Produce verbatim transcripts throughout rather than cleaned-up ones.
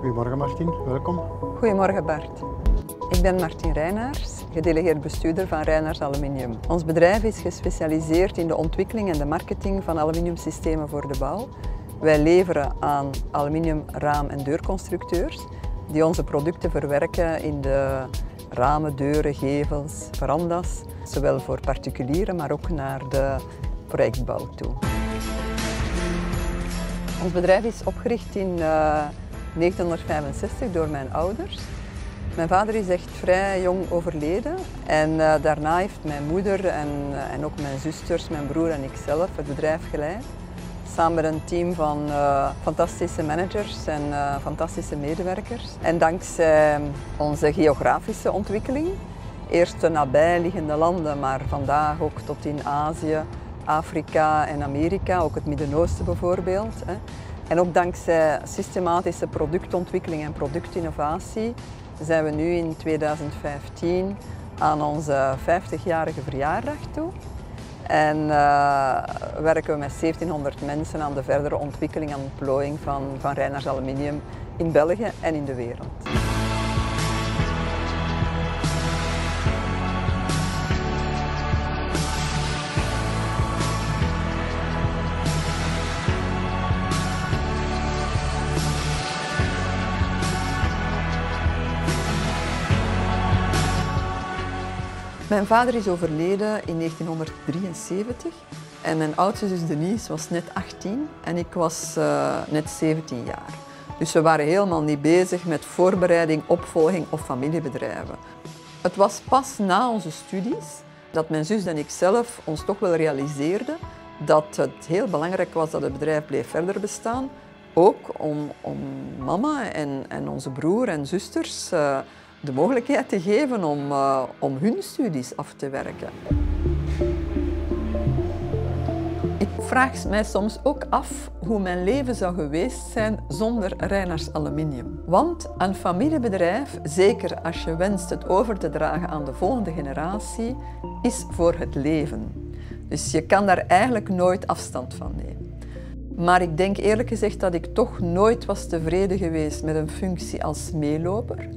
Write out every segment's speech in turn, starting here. Goedemorgen Martine, welkom. Goedemorgen Bart. Ik ben Martine Reynaers, gedelegeerd bestuurder van Reynaers Aluminium. Ons bedrijf is gespecialiseerd in de ontwikkeling en de marketing van aluminiumsystemen voor de bouw. Wij leveren aan aluminium raam- en deurconstructeurs die onze producten verwerken in de ramen, deuren, gevels, veranda's, zowel voor particulieren maar ook naar de projectbouw toe. Ons bedrijf is opgericht in uh, negentienhonderdvijfenzestig door mijn ouders. Mijn vader is echt vrij jong overleden en uh, daarna heeft mijn moeder en, uh, en ook mijn zusters, mijn broer en ikzelf het bedrijf geleid. Samen met een team van uh, fantastische managers en uh, fantastische medewerkers. En dankzij onze geografische ontwikkeling, eerst de nabijliggende landen, maar vandaag ook tot in Azië, Afrika en Amerika, ook het Midden-Oosten bijvoorbeeld. Hè. En ook dankzij systematische productontwikkeling en productinnovatie zijn we nu in tweeduizend vijftien aan onze vijftigjarige verjaardag toe. En uh, werken we met zeventienhonderd mensen aan de verdere ontwikkeling en ontplooiing van, van Reynaers Aluminium in België en in de wereld. Mijn vader is overleden in negentienhonderddrieënzeventig en mijn oudste zus Denise was net achttien en ik was uh, net zeventien jaar. Dus we waren helemaal niet bezig met voorbereiding, opvolging of familiebedrijven. Het was pas na onze studies dat mijn zus en ik zelf ons toch wel realiseerden dat het heel belangrijk was dat het bedrijf bleef verder bestaan. Ook om, om mama en, en onze broer en zusters uh, de mogelijkheid te geven om, uh, om hun studies af te werken. Ik vraag mij soms ook af hoe mijn leven zou geweest zijn zonder Reynaers Aluminium. Want een familiebedrijf, zeker als je wenst het over te dragen aan de volgende generatie, is voor het leven. Dus je kan daar eigenlijk nooit afstand van nemen. Maar ik denk eerlijk gezegd dat ik toch nooit was tevreden geweest met een functie als meeloper.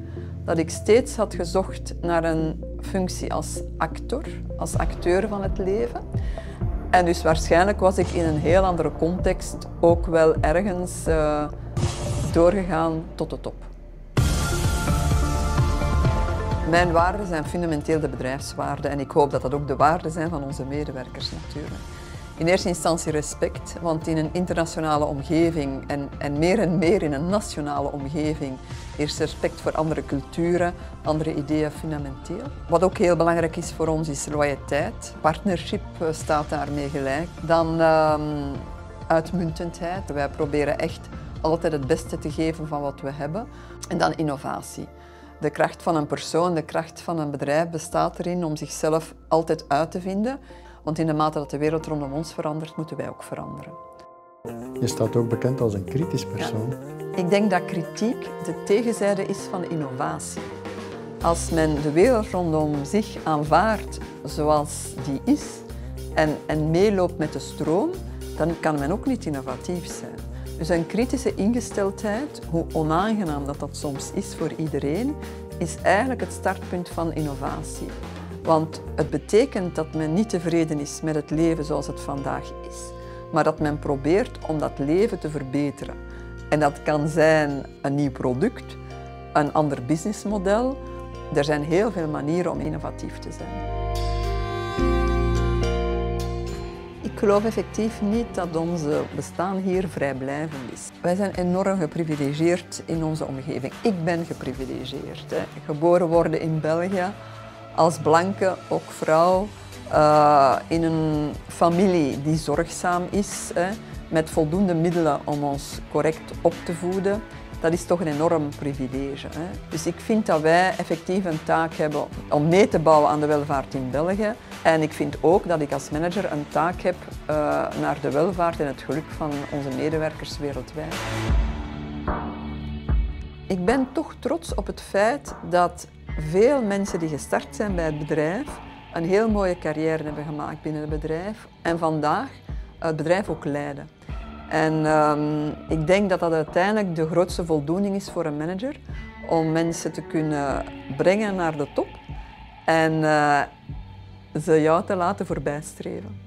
Dat ik steeds had gezocht naar een functie als actor, als acteur van het leven. En dus waarschijnlijk was ik in een heel andere context ook wel ergens uh, doorgegaan tot de top. Mijn waarden zijn fundamenteel de bedrijfswaarden en ik hoop dat dat ook de waarden zijn van onze medewerkers natuurlijk. In eerste instantie respect, want in een internationale omgeving en, en meer en meer in een nationale omgeving is respect voor andere culturen, andere ideeën fundamenteel. Wat ook heel belangrijk is voor ons is loyaliteit. Partnership staat daarmee gelijk. Dan um, uitmuntendheid. Wij proberen echt altijd het beste te geven van wat we hebben. En dan innovatie. De kracht van een persoon, de kracht van een bedrijf bestaat erin om zichzelf altijd uit te vinden. Want in de mate dat de wereld rondom ons verandert, moeten wij ook veranderen. Je staat ook bekend als een kritisch persoon. Ja. Ik denk dat kritiek de tegenzijde is van innovatie. Als men de wereld rondom zich aanvaardt zoals die is en, en meeloopt met de stroom, dan kan men ook niet innovatief zijn. Dus een kritische ingesteldheid, hoe onaangenaam dat dat soms is voor iedereen, is eigenlijk het startpunt van innovatie. Want het betekent dat men niet tevreden is met het leven zoals het vandaag is, maar dat men probeert om dat leven te verbeteren. En dat kan zijn een nieuw product, een ander businessmodel. Er zijn heel veel manieren om innovatief te zijn. Ik geloof effectief niet dat ons bestaan hier vrijblijvend is. Wij zijn enorm geprivilegeerd in onze omgeving. Ik ben geprivilegeerd, hè. Geboren worden in België. Als blanke, ook vrouw, uh, in een familie die zorgzaam is, hè, met voldoende middelen om ons correct op te voeden, dat is toch een enorm privilege. Hè. Dus ik vind dat wij effectief een taak hebben om mee te bouwen aan de welvaart in België. En ik vind ook dat ik als manager een taak heb uh, naar de welvaart en het geluk van onze medewerkers wereldwijd. Ik ben toch trots op het feit dat veel mensen die gestart zijn bij het bedrijf een heel mooie carrière hebben gemaakt binnen het bedrijf en vandaag het bedrijf ook leiden. En um, ik denk dat dat uiteindelijk de grootste voldoening is voor een manager, om mensen te kunnen brengen naar de top en uh, ze jou te laten voorbijstreven.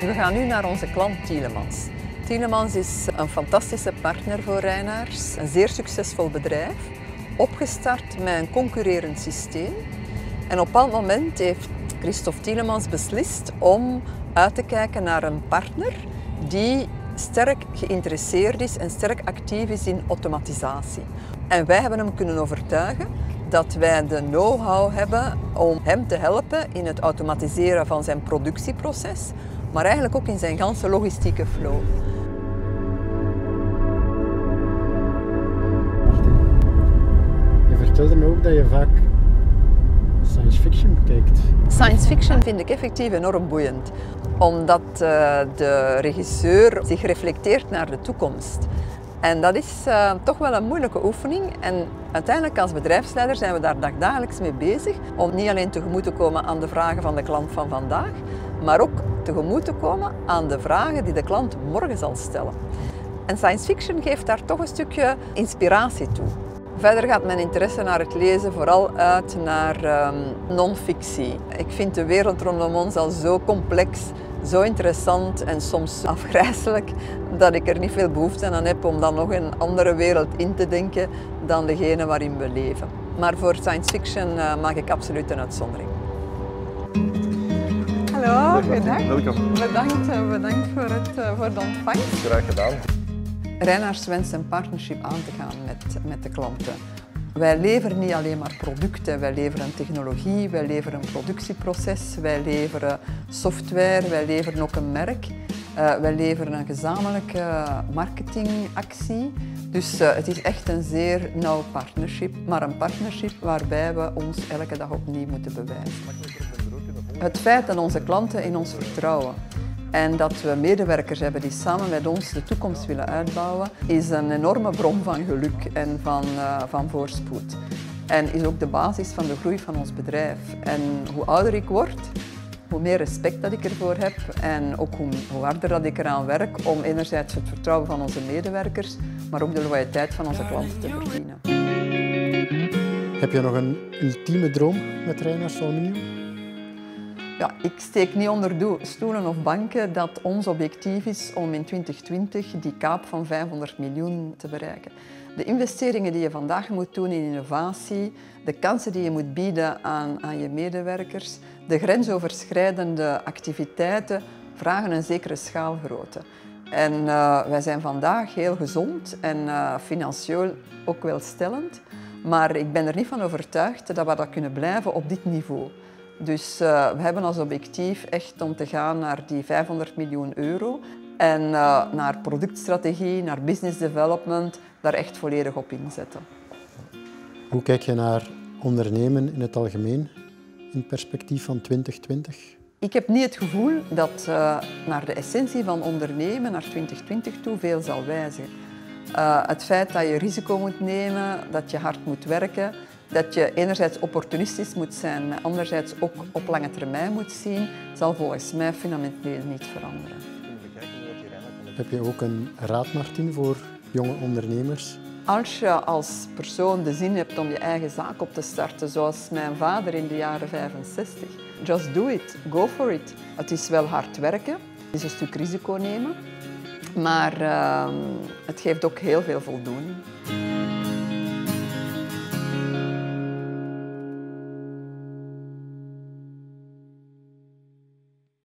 We gaan nu naar onze klant Tielemans. Tielemans is een fantastische partner voor Reynaers. Een zeer succesvol bedrijf, opgestart met een concurrerend systeem. En op een bepaald moment heeft Christophe Tielemans beslist om uit te kijken naar een partner die sterk geïnteresseerd is en sterk actief is in automatisatie. En wij hebben hem kunnen overtuigen dat wij de know-how hebben om hem te helpen in het automatiseren van zijn productieproces, maar eigenlijk ook in zijn ganse logistieke flow. Je vertelde me ook dat je vaak science fiction bekijkt. Science fiction vind ik effectief enorm boeiend, omdat de regisseur zich reflecteert naar de toekomst. En dat is uh, toch wel een moeilijke oefening. En uiteindelijk als bedrijfsleider zijn we daar dagelijks mee bezig om niet alleen tegemoet te komen aan de vragen van de klant van vandaag, maar ook tegemoet te komen aan de vragen die de klant morgen zal stellen. En science fiction geeft daar toch een stukje inspiratie toe. Verder gaat mijn interesse naar het lezen vooral uit naar um, non-fictie. Ik vind de wereld rondom ons al zo complex, zo interessant en soms afgrijselijk dat ik er niet veel behoefte aan heb om dan nog een andere wereld in te denken dan degene waarin we leven. Maar voor science fiction uh, maak ik absoluut een uitzondering. Hallo, goedendag. Welkom. Bedankt, bedankt voor, het, uh, voor de ontvangst. Graag gedaan. Reynaers wenst een partnership aan te gaan met, met de klanten. Wij leveren niet alleen maar producten, wij leveren technologie, wij leveren een productieproces, wij leveren software, wij leveren ook een merk. Uh, wij leveren een gezamenlijke marketingactie. Dus uh, het is echt een zeer nauw partnership, maar een partnership waarbij we ons elke dag opnieuw moeten bewijzen. Het feit dat onze klanten in ons vertrouwen en dat we medewerkers hebben die samen met ons de toekomst willen uitbouwen, is een enorme bron van geluk en van, uh, van voorspoed. En is ook de basis van de groei van ons bedrijf. En hoe ouder ik word, hoe meer respect dat ik ervoor heb en ook hoe, hoe harder dat ik eraan werk om enerzijds het vertrouwen van onze medewerkers, maar ook de loyaliteit van onze klanten te verdienen. Heb je nog een ultieme droom met Reynaers Aluminium? Ja, ik steek niet onder stoelen of banken dat ons objectief is om in twintig twintig die kaap van vijfhonderd miljoen te bereiken. De investeringen die je vandaag moet doen in innovatie, de kansen die je moet bieden aan, aan je medewerkers, de grensoverschrijdende activiteiten vragen een zekere schaalgrootte. En uh, wij zijn vandaag heel gezond en uh, financieel ook welstellend, maar ik ben er niet van overtuigd dat we dat kunnen blijven op dit niveau. Dus uh, we hebben als objectief echt om te gaan naar die vijfhonderd miljoen euro en uh, naar productstrategie, naar business development, daar echt volledig op inzetten. Hoe kijk je naar ondernemen in het algemeen in perspectief van twintig twintig? Ik heb niet het gevoel dat uh, naar de essentie van ondernemen naar twintig twintig toe veel zal wijzigen. Uh, het feit dat je risico moet nemen, dat je hard moet werken, dat je enerzijds opportunistisch moet zijn, maar anderzijds ook op lange termijn moet zien, zal volgens mij fundamenteel niet veranderen. Heb je ook een raad, Martine, voor jonge ondernemers? Als je als persoon de zin hebt om je eigen zaak op te starten, zoals mijn vader in de jaren vijfenzestig, just do it, go for it. Het is wel hard werken, het is een stuk risico nemen, maar uh, het geeft ook heel veel voldoening.